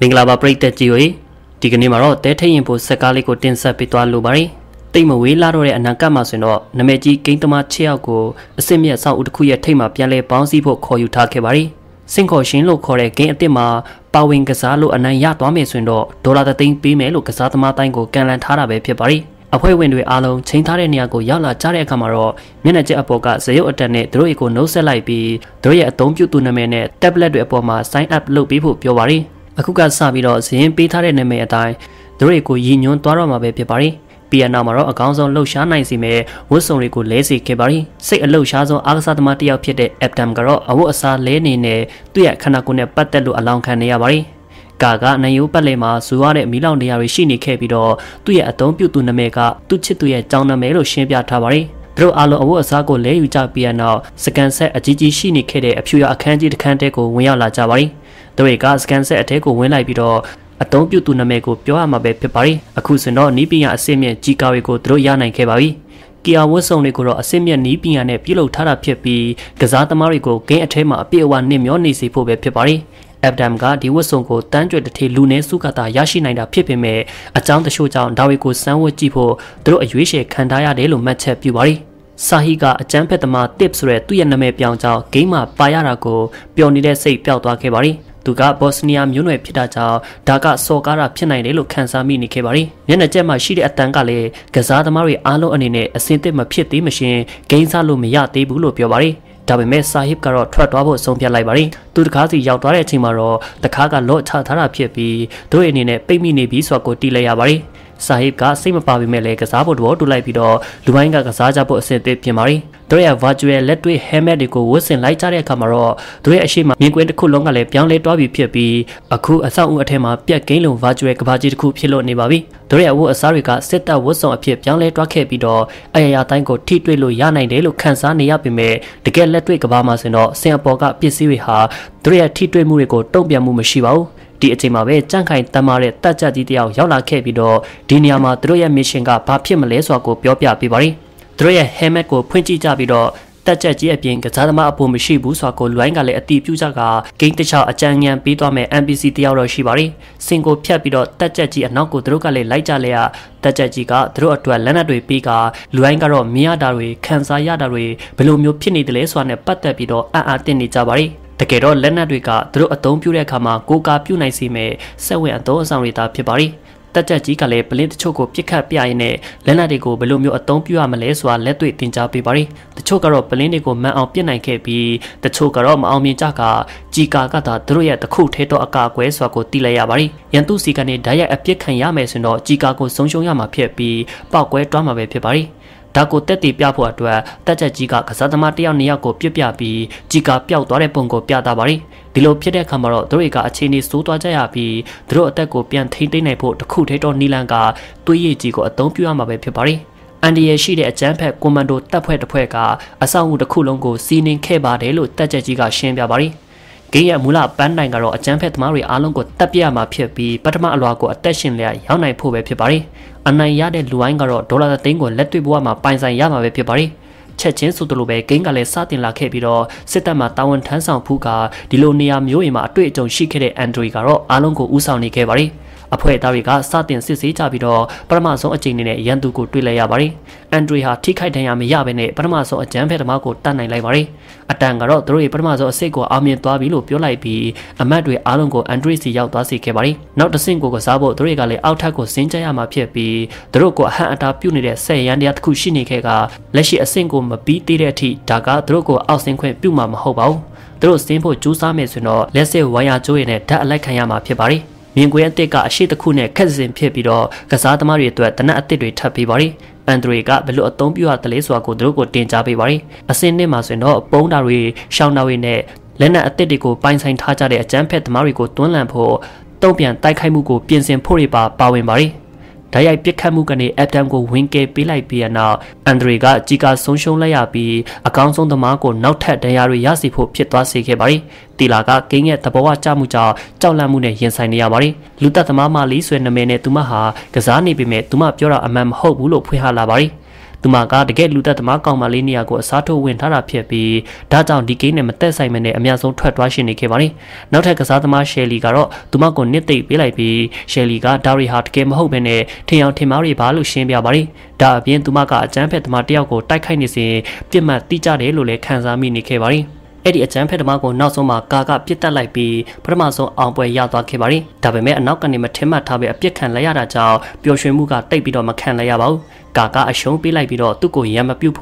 Mình là bà bày tệ chiều ấy Thì gần như mà rõ tế thấy nhiệm vụ xe ca lý của tiền xe bị toàn lưu bà ấy Tình mùi là rồi ảnh năng ca mà xuyên đó Nằm mẹ chỉ kính tâm mà treo của Xem nhạc sau ưu khu yết thay mà biên lệ báo dịp hộ khỏi ưu thả kê bà ấy Sinh khỏi chính lộ khỏi để kênh tế mà Bảo huynh cơ xá lộ ảnh năng giá tỏa mẹ xuyên đó Đó là tình bí mẹ lộ cơ xá tâm mà tanh của kênh lãnh thả đà bế phía bà ấy Ở khối huynh đuổi á lông chính thả đề nhà của giáo là chá đề khả mà rõ Nghĩa là chế áp bộ cả sở hữu ở trần này Từ đối của nấu xe lại bị Từ đối ở tốm chú tù nà mẹ này Tép lệ đuổi bộ mà sáng áp lộ bí phụ phía bà ấy Ở khúc cả xa bị đó sẽ hiếm bí thả đề nè mẹ ở tài Từ đối của dì nhốn tỏa rõ mà bế phía bà ấy Bí ả nào mà rõ ở cao dòng lâu xá này gì mẹ Vô sông rì của lễ gì kê bà ấy Sách ở lâu xá dòng ác xa tâm mà tiêu phía để ép đàm gà rõ Ở vô ở xa lễ này nè Tuy ạ khả nà của nè bắt tết lụ ở lòng khả nè bà ấy กากะนายอุปเลมาสัวเดมิลองเดียริชินิเคปิดอตุยะอตงปยุตุนเมกะตุจิตะตะมาตายโกเกนลันทาดาเบเพียบาริอะคุกะซาบิดอเซมเปียซาอุตคุยะไทมาเปียนเลปองซีโพคอยูทาเคบาริ แอบดามกาดิวส่งโกตั้นจวยตะเทลูเนสุกะตายาชินายดาဖြစ်ပေမဲ့အကြောင်းတချို့ကြောင့်ဒါဝေကိုစံဝတ်ကြည့်ဖို့တို့အရွေးချယ်ခံထားရတဲ့လို့မှတ်ချက်ပြုပါရီ သူကဘော့စနီးယားမျိုးနွယ်ဖြစ်တာကြောင့်ဒါကဆော့ကားတာဖြစ်နိုင်တယ်လို့ခံစားမိနေခဲ့ပါရီမျက်နှာချက်မှာရှိတဲ့အတန်ကလည်းကစားသမားတွေအားလုံးအနေနဲ့အစင်တက်မဖြစ်သေးမရှင်ဂိမ်းစားလို့မရသေးဘူးလို့ပြောပါရီ Đã bởi mẹ xa hiếp cả rõ thoát đoá bộ sông phía lại bà đi Từ khá gì dạo đoá đẹp chinh mà rõ Từ khá cả lộ chá thá đạp hiệp bì Từ hệ này này bếch mi này bí xoa cổ tì lây à bà đi Xa hiếp cả xích mà bà bì mẹ lệ cả giá bộ đuó đủ lại bì đỏ Lũ anh cả giá giá bộ xên tếp phía mà đi Từ hệ vã chú hệ lết đuôi hẹ mẹ để cổ vô xên lái chá đẹp cả mà rõ Từ hệ xí mà miên quên đất khu lông cả lệ biáng lê đoá bì phía bì Ở khu ở xa ung ở thề mà bia kênh lùng vã chú hệ cả တွေ့ကဘာမှဆိုတော့စင်ပေါ်ကပစ္စည်းတွေဟာတို့ရဲ့ထိတွေ့မှုတွေကိုတုံ့ပြန်မှုမရှိပါဘူးဒီအချိန်မှာပဲကြန့်ခိုင်တမ်းရတဲ့တက်ချက်ကြီးတယောက်ရောက်လာခဲ့ပြီးတော့ဒီနေရာမှာတို့ရဲ့မစ်ရှင်ကဘာဖြစ်မလဲဆိုတာကိုပြောပြပေးပါရီတို့ရဲ့ဟဲမက်ကိုဖွင့်ကြည့်ကြပြီးတော့တက်ချက်ကြီးအပြင်ကစားသမားအပေါ်မရှိဘူးဆိုတာကိုလွိုင်းကလည်းအတိပြုကြကဂိမ်းတစ်ချောင်းအကြံဉာဏ်ပြီးသွားမယ် NPC တယောက်တော့ရှိပါရီစင်ကိုဖြတ်ပြီးတော့တက်ချက်ကြီးအနောက်ကိုတို့ကလည်းလိုက်ကြလဲရ တက်ချက်ကြီးကလည်းပလင်းတချို့ကိုပြစ်ခတ်ပြရင်နဲ့လက်နက်တွေကိုဘယ်လိုမျိုးအသုံးပြုရမလဲဆိုတာလက်တွေ့တင်ကြပေးပါရီတချို့ကတော့ပလင်းတွေကိုမှန်အောင်ပြစ်နိုင်ခဲ့ပြီးတချို့ကတော့မအောင်မြင်ကြကကြီးကာကတာတို့ရဲ့တခုထဲတော့အကာကွဲဆိုတာကိုတိလိုက်ရပါရီရန်သူစီကနေဓာရိုက်အပြစ်ခံရမယ်ဆိုရင်တော့ကြီးကာကိုဆုံးရှုံးရမှာဖြစ်ပြီးပောက်ကွဲတွားမှာပဲဖြစ်ပါရီ ဒါကိုတက်တီပြဖို့အတွက်တက်ချက်ကြီးကကစားသမားတယောက်နှစ်ယောက်ကိုပြပြပြီးကြီးကပျောက်သွားတဲ့ပုံကိုပြတာပါရီဒီလိုဖြစ်တဲ့အခါမှာတော့တို့တွေကအခြေအနေဆိုးသွားကြရပြီးတို့အတက်ကိုပြန်ထိန်းသိမ်းနိုင်ဖို့တစ်ခုထဲတော့နီလန်ကတွေးရည်ကြီးကိုအသုံးပြုရမှာပဲဖြစ်ပါရီ เกมရဲ့မူလပန်းနိုင်ကတော့အကျန်းဖက်သမားတွေအားလုံးကိုတက်ပြရမှာဖြစ်ပြီးပထမအလွှာကိုအသက်ရှင်လျက်ရောင်းနိုင်ဖို့ပဲဖြစ်ပါတယ်အနိုင်ရတဲ့လူဝိုင်းကတော့ဒေါ်လာသိန်းကိုလက်တွေ့ဘဝမှာပိုင်ဆိုင်ရမှာပဲဖြစ်ပါတယ်ချက်ချင်းဆိုသလိုပဲဂိမ်းကလည်းစတင်လာခဲ့ပြီးတော့စစ်တပ်မှာတာဝန်ထမ်းဆောင်ဖို့ကဒီလိုနေရာမျိုးတွေမှာအတွေ့အကြုံရှိခဲ့တဲ့ Android ကစတင်စစ်ဆေးကြပြီးတော့ပထမဆုံးအကြိမ်အနေနဲ့ရန်သူကိုတွေ့လိုက်ရပါတယ် Android ဟာထိခိုက်ဒဏ်ရာမရဘဲနဲ့ပထမဆုံးအကြံဖက်သမားကိုတတ်နိုင်လိုက်ပါတယ်အတန်ကတော့တို့ရဲ့ပထမဆုံးအစိတ်ကိုအောင်မြင်သွားပြီလို့ပြောလိုက်ပြီးအမတ်တွေအားလုံးကို Android စီရောက်သွားစီခဲ့ပါတယ်နောက်တစ်ဆင့်ကိုကစားဖို့တို့ရဲ့ကလည်းအောက်ထပ်ကိုစင်းကြရမှာဖြစ်ပြီးတို့ကိုအဟန့်အတားပြုနေတဲ့ဆက်ရန်တရားတစ်ခုရှိနေခဲ့ကလက်ရှိအဆင့်ကိုမပြီးသေးတဲ့အထိဒါကတို့ကိုအောက်ဆင်းခွင့်ပြုမှာမဟုတ်ပါဘူးတို့စင်းဖို့ကြိုးစားမယ်ဆိုရင်တော့လက်စက်ဝိုင်းရကျိုးရနဲ့ဓာတ်အလိုက်ခံရမှာဖြစ်ပါတယ် မြင်ကွင်းအသစ်ကအရှိတစ်ခုနဲ့ခက်စင်ဖြစ်ပြီးတော့ကစားသမားတွေအတွက်တနက်အသစ်တွေထပ်ပေးပါရီ Android ကဘယ်လိုအသုံးပြုရသလဲဆိုတာကိုတို့ကိုတင်ကြပေးပါရီအစင်းနဲ့မှာဆိုရင်တော့ပုံဓာတ်တွေရှောင်းတာတွေနဲ့လက်နက်အသစ်တွေကိုပိုင်းဆိုင်ထားကြတဲ့အကြမ်းဖက်သမားတွေကိုတွန်းလှန်ဖို့တုံ့ပြန်တိုက်ခိုက်မှုကိုပြင်ဆင်ဖို့တွေပါဝင်ပါရီ ဓာရိုက်ပစ်ခတ်မှုကနေ Adam ကိုဝင်ကယ်ပေးလိုက်ပြီးနောက် Android ကကြီးကဆုံးရှုံးလိုက်ရပြီးအကောင်းဆုံးသမားကိုနောက်ထပ်ဒဏ်ရာတွေရရှိဖို့ဖြစ်သွားစေခဲ့ပါရီ တီလာကဂိမ်းရဲ့သဘောဝကျမှုကြောင့်ကြောက်လန့်မှုနဲ့ရင်ဆိုင်နေရပါရီလူသက်သမားမလီဆွဲနာမည်နဲ့သူမဟာကစားနေပေမဲ့သူမပြောတာအမှန်မဟုတ်ဘူးလို့ဖွင့်ဟလာပါရီ တို့ရဲ့အကြမ်းဖက်သမားတွေဟာလူသားသမားမဟုတ်ဘဲနဲ့အကြမ်းဖက်သမားတွေဖြစ်နေကြပါတယ်။ဒါကြောင့်သူတို့ကိုအကြမ်းဖက်သမားတွေအဖြစ်သတ်မှတ်ထားပြီးတော့ ตุมากาเด็กลูกตาตุมากองมาลีเนียกูสาธุเวนท่านาเพียบีด้าจาวดีเก่งเนี่ยมันเตะใส่มันเนี่ยอเมริกาส่งถอดวาชินในเขตวันนี้นักแทงกษัตริย์ตุมาเชลีการ์ตุมาคนเนี่ยตีไปเลยบีเชลีกาดาริฮาร์ดเกมฮุบเป็นเนี่ยที่เอาที่มารีบาลูเชียนเบียบารีดาเบียนตุมากาแจ้งเพจตุมาเดียวกูใต้ไข่เนี่ยสิเปียมาตีจ่าเดลุเล่แข่งสามีในเขตวันนี้เอดีอาจารย์เพชรมาโกนอกสมากากะพิจารณาปีพระมาทรงอ่างป่วยยาวต่อเขบารีแต่เป็นแม่นอกกันในมัธยมทำแบบพิจารณาระยะดาเจ้าเปียวชวยมูกาเตยปีดอมาแข่งระยะเบากากะอาชงปีไลปีดอตุโกยามาพิวโพ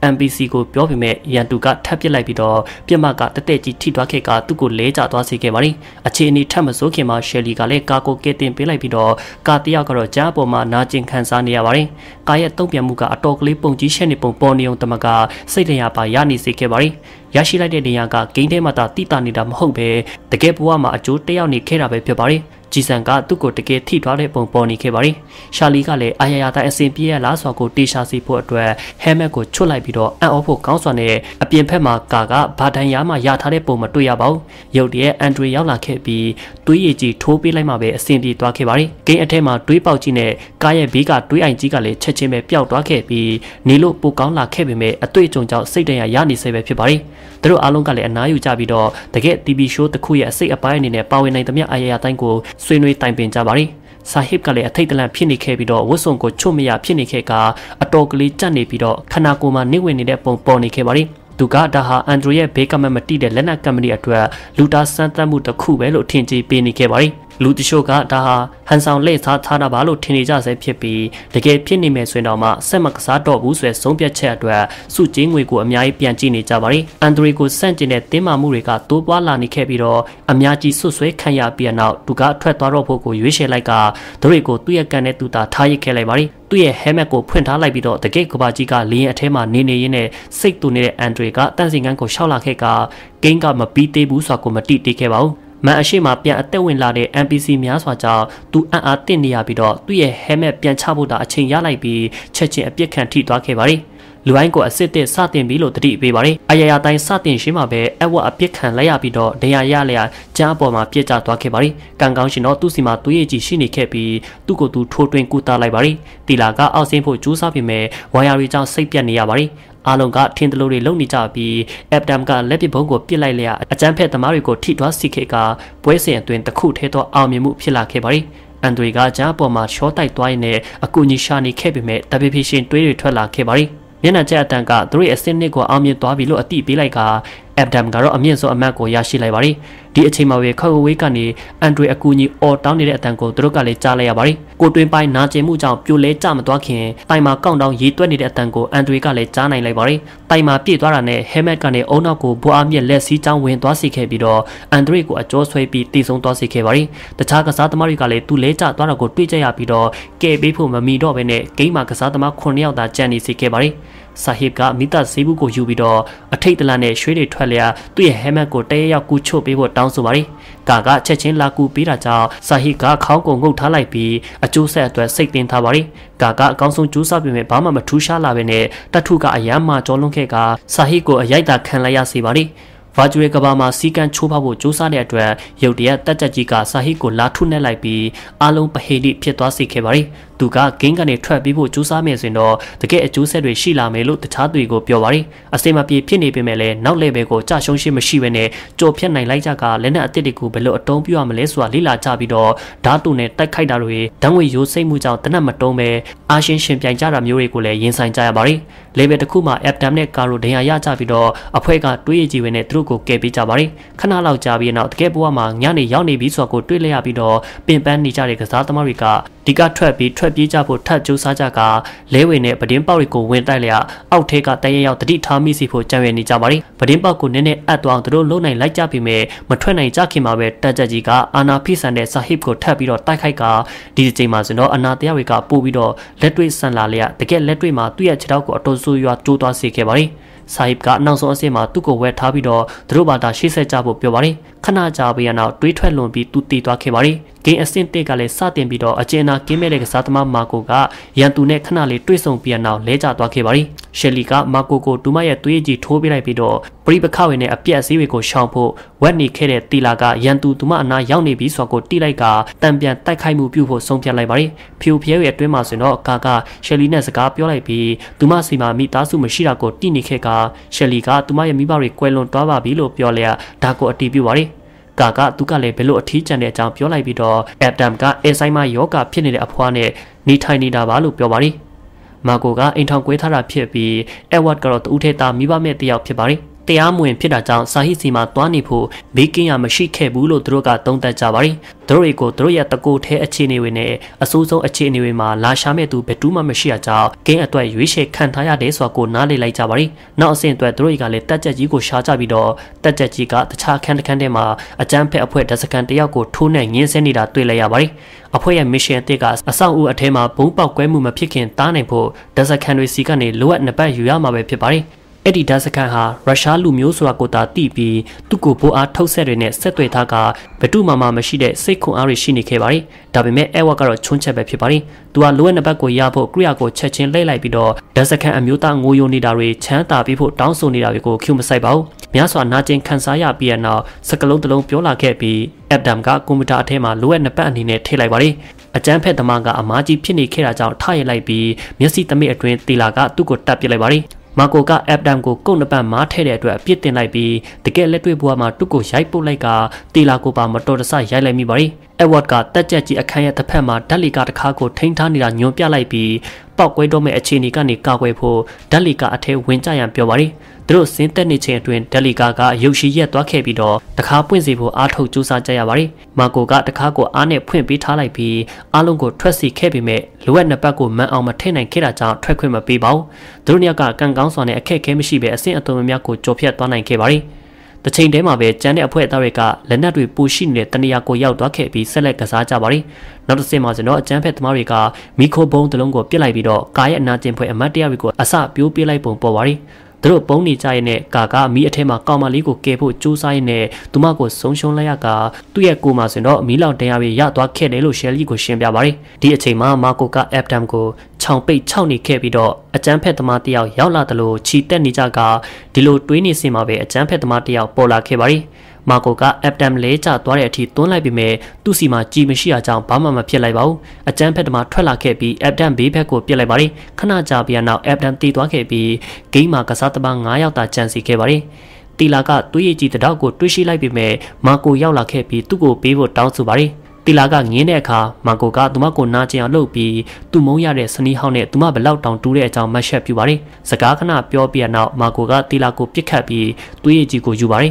เอ็มบีซีโกเปียวเป็นแม่ยันตุกะแทบพิไลปีดอพิมากะเตเตจิที่ตัวเขกาตุโกเลี้ยจ่าตัวสีเขบารีอาชีนี้แทบมาสู้เขมาเชลีกาเล่กาโกเกตินปีไลปีดอกาติยากระจ้าปมานาจิงแข่งซาเนียบารีกายต้องเปียมูกาโตกลิปงจีเชนิปงปนิยงตมกาเสียาปายานิสีเขบารียาชิไลเดียกาเก่งเทมาตาติตานิดามห้องเบตะเก็บว่ามาจูเตียวนี่แค่ระเบียบไปจีสังกาตุโกตะเก็บที่ตัวเล็บปงปนี่แค่ไปชาลีกาเลยอายาตาเอเซนเปียล้าสวากูตีชาสีพวดด้วยแฮมเมกุช่วยไล่ปีดอแอนออพวกเขาส่วนเนี่ยเปลี่ยนแพมากากะบาดันยามายาทาเล็บปงมาตุยาเบาเยาวเดียแอนดรียาวหลังแค่ปีตุยเอจีทูปีไล่มาเบเซนปีตัวแค่ไปเก่งเทมาตุยเป่าจีเนี่ยกายบีกาตุยไอจีกาเลยเชเชเมเปียวตัวแค่ปีนิลุปูเขาหลังแค่ไปเมตุยจงเจ้าเซเดียยานิเซเบไปตลอดอารมณ์กันเลยอันน่าอยู่ใจบีดอแต่แกทีวีโชว์ตะคุยเสียไปในเนี่ยเป่าในตั้มยาอายาตันกูส่วนในตันเป็นจ่าบารีสาเหตุกันเลยอัตยตะลันพี่นิเคบีดอวัสดุกูช่วยไม่ยากพี่นิเคกาอัตโตกลิจันในบีดอขณะกูมาเนื้อเวนิเดปงปอนิเคบารีตุกะดาฮาอันดรูเย่เบกามันมาตีเดลเลนักกันมาดีอัตวะลูดาสันตมุตะคุเวลุเทียนจีเป็นนิเคบารีลูติโชกะดาฮาฮันซาวเล่ซาทาดาบาลุเทียนจ่าเสียเพียบีแต่แกพี่นิเมส่วนออกมาเส้นมักษาดอกบุษย์ส่งเปียเชอัตวะสู้จีงวยกูอัมยายเปียนจีนิจ่าบารีอันดรูกูเส้นจีเนตเตมามูริกาตัวว่าลานิเคบีดออัมยาจีสู้สวยขยาเปียนเอาตุกะถอดตัวรอบพวกกูยุ้ยเชลัยกาดรูกูตุยกันในตุตาทายเคลัยบารีตุยแฮมกูเพื่อนท้าไล่บีดอแต่แกกบาจิกาเลี้ยเทมาเนเนยเนซิกตุเนแอนดรูก็ตั้งสิ่งนั้นก็เช่าลาเคกาเก่งกับมาปีเตบุสกุมาติติเคบามาอาชีพมาเปลี่ยนอัตเวนลาเด MPC มีอาสวาจาตัวอาอาตินียาบิดอตัวเย่แฮมเปลี่ยนชาบูดาเชียงยาไลบีเชจิเอเปียแคนที่ตัวเคบารีหรือไอ้กูอาศัยเตะซาเตียนบิโลตรีไปบารีอายาตัยซาเตียนชิมาเบเอวอเปียแคนไลยาบิดอเดียยาเลียจ้าปอมาเปียจ่าตัวเคบารีกังกังชินอตุสิมาตัวเย่จีชินิเคปีตุโกตุโทเวนกูตาไลบารีตีลาก็เอาเซนโพจูซาพิเมวายาริจังเซเปียนียาบารีอารมณ์ก็ทิ้งตัวเลยลงนิจาบีแอบดำก็เล็บปีบงกบพิไลเลียอาจารย์เพชรธรรมริโกที่ดวัสิเคกาป่วยเสียตัวเองตะคู่เทตัวเอาเมมุพิลาเคบารีอันตัวก็จะปอมาช็อตไตตัวเนอกุนิชานิเคปิเมตะพิพิชินตัวเองทัวลาเคบารีเมื่อหน้าเจ้าต่างกันตัวเอเซนนี่ก็เอาเมียตัวบิโลอติปิไลกาแอบดำก็เราเอาเมียโซอแมกโกยาชิไลบารีดีเอชมาเวเข้าเวกันนี่อันตัวอกุนิโอตาวนี่แหละต่างกันตัวก็เลยจ่าเลยบารีกูตัวไปน้าเจมูจังจูเล่จ่ามาตัวเขียนไตมาก้องดองยีตัวนี่แหละต่างกันอันตัวก็เลยจ่าในไลบารีไตมาปีตัวละเนี่ยเฮเมกันเนี่ยโอนากูบัวเมียเลสีจังเวนตัวสีเขบิดออันตัวกูอาโจสวยปีตีทรงตัวสีเขบารีแต่ชากษัตริย์มาริกาเลยตูเล่จ่าตัวละกูตุ้ยใจยาบิดอเก็บไปพูดมามีดอไปเนี่ยเก่งมากษัตริย์มาคนเดียวแต่เจนี่สีเขบารีสาเหตุก็มิตรสีบุกอยู่บิดออัตยตะลันเนี่ยช่วยได้ทั่วเลยตัวเฮเมกูเตยากูโชไปบดดาวสุวรรณกากะเชชินลากูปีราจาสาเหตุก็เขาโกงท้าไล่ปีอจูเสตัวเสกเต็นทาวารีกากะกองทรงจูซาเป็นแบบบ้ามาทุชาลาเป็นเนี่ยตัดทุกะอายามาจอลงแค่กาสาเหตุก็อายาตาแข่งระยะสีวารีวาจูเอกบามาสีกันชูพาวจูซาเนี่ยตัวเยี่ยวเดียตัดจัจิกาสาเหตุก็ลาทุนไล่ปีอารมณ์ประเหดิเพียตัวสีเขบารีตุกะเก่งกันเนี่ยถ้าพิบูจูซาเมสินดอแต่แกจูเสด้วยชีลาเมลุแต่ชาตุยก็เปียววารีอาศัยมาเปียพี่นี่เป็นเมลนอกเล่เบโกจ่าชงชิมาชีเวเนโจเพียนในไล่จากาและเนี่ยติดกูเบลุตงพิวมาเลสวาลีลาจ่าบิดอดาตุเนี่ยตัดไข่ดารุยดังวิโยเซมูจังแต่นั่นมาตงเมอาเชนเชนเปียจ่าดามยูริกูเลยยินสังจ่าบารีเล่เบตคู่มาแอบดามเนี่ยการุเดียยาจ่าบิดออภัยกันตุยจีเวเนตรูกูเก็บปีจ่าบารีขณะเราจ่าบีนเอาแต่แกบัวมาญาณียาวในบิสวากูตุยเลียบิดอเป็นแปนนิจาเรกษาตมาริกาดิกาถ้าปีถ้าปีจ่าโพถ้าจูซาจากาเลวเนี่ยประเด็นเป้าริโกเวนไตเลยอะเอาเทกาแต่ยาวตัดที่ทามิสิโพจังเวนิจ่าบารีประเด็นเป้ากูเนี่ยเนี่ยอัดตัวอังตัวโลในไล่จ่าพิเมมาถ้าในจ่าขีมาเวตัดจ่าจีกาอาณาพิสันเดสาฮิบกูถ้าปีดอใต้ไข่กาดีเจมาสินดออาณาเตียริกาปูบิดอเลตด้วยสันลาเลยอะแต่แกเลตด้วยมาตุยเชดากูอัตโตซูยัวจูตัวสีเขบารีสาฮิบกานางสงเสมาตุโกเวท้าบิดอตรูบาดาชิเซจ่าโพเปียวบารี ขณะจาบยานาด้วยถ้วยลมบีตุตีตัวเขมารีเกมเซนเตกาเลซาเตนบีดออาเจนาเกมเล็กซาตมามาโกกะยันตุเนขณะเล่ด้วยส่งปียานาเล่จ่าตัวเขมารีเชลิกะมาโกโกตุมายตุยจีโทบิไรบีดอปริบข้าวในอภิเษกวิโกชองโพวันนี้เคเดตีลากะยันตุตุมาอนาย่างในบีสวโกตีไรกะแต่เปลี่ยนใต้ไข่มูพิวโพส่งเปียไรมารีพิวเพียวเอด้วยมาเสนอกากะเชลิเนสกาเปียวไรบีตุมาสีมามีตาสุมาชิราโกตีนิเคกะเชลิกะตุมายมีบาริกเวลนตัวบาบีโลเปียวเลียดาโกอติบิวารีกากะตุกะเลเปโลอธิจันเนจางเปียวไลบิดอแอดดัมกะเอไซมาโยกะဖြစ်နေတဲ့အဖွားနဲ့နေထိုင်နေတာပါလို့ပြောပါရီမာโกကအိမ်ထောင်ကွေးထားတာဖြစ်ပြီးเอดဝတ်ကတော့တူထဲတာမိဘမဲ့တယောက်ဖြစ်ပါရီတရားမဝင်ဖြစ်တာကြောင့်စာဟိစီမှာတွားနေဖို့ဘေးကင်းရမရှိခဲ့ဘူးလို့သူတို့ကသုံးသပ်ကြပါရီသူတို့ကိုသူတို့ရဲ့တကူထဲအခြေအနေတွေနဲ့အဆိုးဆုံးအခြေအနေတွေမှာလာရှာမဲ့သူဘယ်သူမှမရှိရကြောင်းကင်းအတွက်ရွေးချယ်ခံထားရတယ်ဆိုတာကိုနားလည်လိုက်ကြပါရီနောက်အဆင့်အတွက်သူတို့ကလည်းတက်ကြက်ကြီးကိုရှာကြပြီးတော့တက်ကြက်ကြီးကတခြားခန်းတစ်ခန်းထဲမှာအကျန်းဖက်အဖွဲ့ဒက်စကန်တယောက်ကိုထိုးနှက်ငင်းဆဲနေတာတွေ့လိုက်ရပါရီအဖွဲ့ရဲ့ mission တစ်ကအဆောင်အဦအထဲမှာဘုံပေါက်ကွဲမှုမဖြစ်ခင်တားနိုင်ဖို့ဒက်စကန်တွေစီကနေလိုအပ်နှစ်ပတ်ယူရမှာပဲဖြစ်ပါရီเอ็ดดัสกันฮะรัสเซียลูมิโอสวากตาตีปีตุกโบอาทุกเซเรเนเซตุเอทากาเปตูมามาไม่ใช่เดเซคุอาริชินิเคบารีดับเมเอวาการ์ชนเชเบพิบารีตัวล้วนนับกุยาโบกริยาโกเชเชนไล่ไล่ปีดอดัสกันอมิโอตางูโยนิดารีเชนตาปีโพดาวโซนิดาวิโกคิวมาไซเบาเมียสวานาเจนคันซายาเปียนาสกัลงตะลงเปียวลาเคปีเอ็ดดัมกากุมิตาเทมาล้วนนับอันนี้เนเทไลบารีอาจารย์แพทย์ธรรมกาอามาจิพินิเคราจาวท่ายไล่ปีเมียสิตเมอเดนตีลากาตุกตับยิไลบารีมาโกกะแอปดามโกก้นแปมมาเทเดด้วยพิจารณาปีแต่แกเล็ดด้วยบัวมาทุกข์ใช้ปุไรกาตีลาโกปามาโตรสายใช้ไรมีบริเอวอดกาแต่เจจิอาคายตะแพมาดัลลิกาตะคาโกเทงทานิรันยมเปียไรปีปอกไว้โดเมอชีนิกานิกาไว้โพดัลลิกาอเทวินจายันเปียวบริตรุษสินเตนิเชนตวินดัลลิกากายุชิเยตัวแค่ปีดอตะคาพุ่นสีโพอาถูกจูซาใจยาบริมาโกกะตะคาโกอาเนพุ่นปีท้าไรปีอาลงโกทวดสีแค่ปีเมล้วนนับปะโกมันเอามาเทนันเคราจาทวดขึ้นมาปีเบาตรุเนียกากังกังสอนในแค่แค่ไม่ชีเบอเซนอัตโนมัติโกโจเพียตัวไหนเคบริแต่เช่นเดียวกันจันเนี่ยเพื่อตาเรกาและนัดด้วยปูชินเนี่ยตันยาโกยาวตัวเขปีเสลกษาจาบารีนัดเสมาจนจันเพื่อธรรมเรกามีโคบงตะลงโกเปลี่ยนไหลบีดอกายนาเจมเพื่ออมัตเดียวิโกอาซาปิวเปลี่ยนไหลปงปวารีตรุปงนิจายเนี่ยกากามีอเทมาก้ามาลีโกเกโพจูไซเนี่ยตุมาโกสงชงไลยากาตุเยกูมาจนมีเหล่าเดียวิยาตัวเขในโลเชลีโกเชียนยาบารีที่เช่นมามาโกกาแอปดัมโกชาวไปชาวนิเคปีดออาจารย์แพทย์ธรรมเตียวยาวลาตโลชีเตนิจากาดิโลตุยนิสิมาเวอาจารย์แพทย์ธรรมเตียวโปลาเคบารีมาโกกะแอปดัมเลจ่าตัวเรทีต้นไลบิเมตุสีมาจีไม่ใช่อาจารย์บ้ามามาเพียไรเบาอาจารย์แพทย์ธรรมทั่วลาเคปีแอปดัมบีแพโกเพียไรบารีขณะจ่าเบียนาแอปดัมตีตัวเคปีเก่งมากษัตริย์บางงายาวตาจันสีเคบารีตีลากะตุยจีตะดาวโกตุยชีไลบิเมมาโกยาวลาเคปีตุโกปีโบดาวสุบารีตีลากะเงี้ยเนี่ยค่ะมาโกกะตุมาโกนาเจียนลูกปีตุมงยาเรศนีเฮาเนี่ยตุมาเบลล์ตองตูเรจางมาเชฟอยู่บารีสกัดขณะเปียวเปียนามาโกกะตีลาโกพิคาปีตุยจีโกอยู่บารี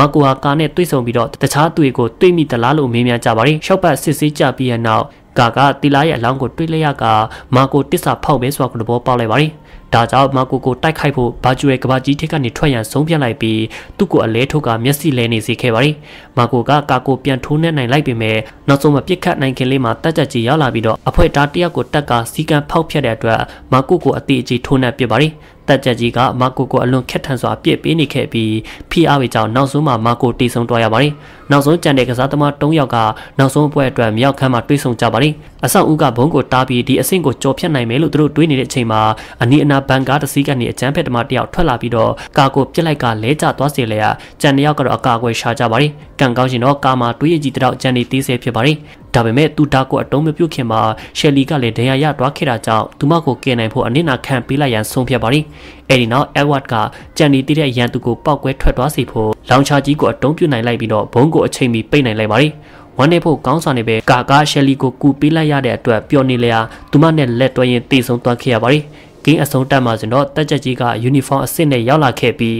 มาโกกะเนี่ยตุยส่งบีดอแต่ช้าตุยโกตุยมีตะลาลูเมียนจาบารีชอบไปซิซิจาปีนากากะตีลายะล้างโกตุยเลียกามาโกติสาพ่อเบสวากระโบเปล่าเลยบารีดาเจ้ามาโกโกใต้ไข่ผู้บาจูเอกบาจีเทกันนิทวยันสงเพียงไรปีตุกุอเลทุกาเมสซี่เลนิสิเคบารีมาโกกากาโกเปียนทุนในไล่ปีเมนอสมาพิฆาตในเคเลมาตัดจัดจียาลาบิดออภัยตาเตียโกตักกาสีการเผาเพียดด้วยมาโกโกอติจีทุนในปีบารีตัดจัดจีกามาโกโกอลุนแคทันสวาเปียปีนิเคปีพี่อาวิจาวนอสมามาโกตีสงตัวยาบารีนอสจันเดกษาตมาตงยากานอสป่วยด้วยมียาขันมาตุยสงจาบารีอาศัยอุกาบงโกตาปีดีอาศัยโกโจเพียนในเมลุตุรุตุยในเดชมาอันนี้นาบังการตัดสินกันเนี่ยแจมเพชรมาเดียวทั่วลาบิดอกาโกเปลี่ยนรายการเลจ่าตัวเสียเลยอ่ะจันเดียวกับอากาโกชาจาบารีกังเกาชินอกามาตุยจิตเราจันนิติเสียเพียบารีดับเบิลเมตุดาโกตงเมพิวเขมาเชลีกาเลเดียยาตัวเขราเจ้าตุมาโกเกนในพวกอันนี้นาแคมปีลายันทรงเพียบารีเอรินาเอวาดกาจันนิติเรียยันตุโกปอกเวททั่วตัวสีโพหลังชาจีโกตงพิวในไลบิดอบงโกเชมีไปในไลบารีวันนี้พวกก้าวสานเบกากาเชลีโกกูปีลายาเดตัวเปียวนิเลียตุมาเนลเลตัวเย็นตีสงตัวเขียบารีกินอสงตันมาจนดตัจจีกายูนิฟอร์มอสินเนี่ยยาวลาเคปี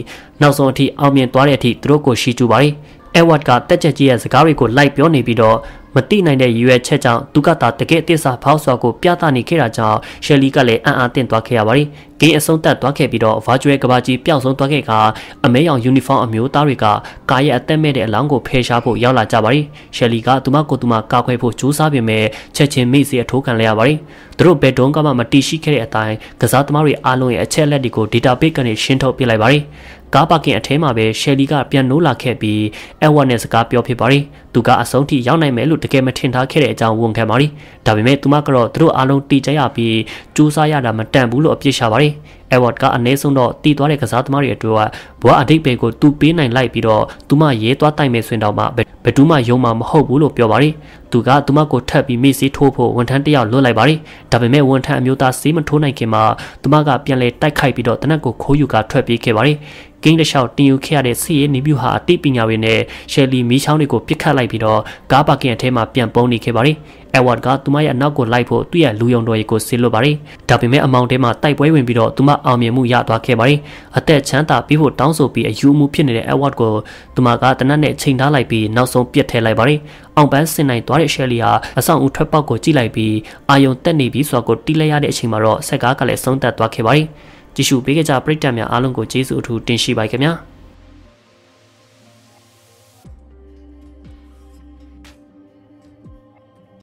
นอกสงที่เอาเมียนตัวเรทีตัวโกชิจูบารีเอวัดกาตัจจีสกาวิโกไล่เปียวนิบิดอมติในเดยูเอเชจังตุกตาตะเกติสาพาวสวาโกปยาตานิเคราจังเชลีกาเลอันอันเต็นตัวเขียบารีกินอสงตันตัวเขียบิดอวาจูเอกบาจีเปียวสงตัวเขียกาอเมยองยูนิฟอร์มอมิวตาริกากายอัตเตเมเดลังโกเพชาโพยาวลาจาบารีเชลีกาตุมาโกตุมากาเควโพจูซาเปียเมเชเชมิเสียทุกันเลยบารีตรุเบดงก็มาตีชีแค่ในอัตไตกษัตริย์มารีอาลงเอเชลเลดิโกดิตาเบกันในชินทอปีไลบารีก กาปากินเทมาเบเชลีกาเปียโนลาเคปีเอวานเนสกาเปียวพิบารีตุกาอสงที่ยังในเมลุตเกมทินทาเคเรจางวงแคมารีแต่เมื่อตุมากรอตรูอารมณ์ตีใจอาปีจูซายาดามันแตงบุลอภิชาบารีเอวากาอันเนสงดอตีตัวเลกษัตริย์มาเรียดัวบัวอธิเปโกตุปีในไล่ปีดอตุมาเยตัวไตเมสุนดาวมาเบตุมายงมามหบุลอภิบารีตุกาตุมาโกแทบีมีสีโทโพวันทันเตียวลุไลบารีแต่เมื่อวันทันมิวตาสีมันทุนในเกมาตุมากาเปียเลไตไข่ปีดอตนักโกโคยูกาแทบีเคบารีกิงเดชเอาติวแค่เดซี่นิบิวหาติปิญญาเวเนเชลีมีเช้าในกูพิฆาไล่พี่ดอกาปากินเทมาเปียนปงนี่เคบารีเอวานกาตุมาอยากนักกูไล่พอตุยลุยองโดยกูซิลบารีแต่เป็นแม่อมองเทมาไต่ป่วยเวรพี่ดอตุมาเอาเมียมูยาตัวเคบารีแต่ฉันตาพี่พูดต้องสูบปีอายุมูเพี้ยนในเอวานกูตุมากาตอนนั้นเนี่ยชิงท้าไล่ปีน้องส่งเปียเทไล่บารีเอาแบนสินในตัวเดชเชลีอาส่งอุทเปากูจีไล่ปีอายงเต้นในบีสวากูตีเลยาเดชิงมารอเสกากาเลส่งแต่ตัวเคบารีจิชูเบกจะปริจามยาอารมณ์กูจีสุทูตินชีไปกันเนี่ย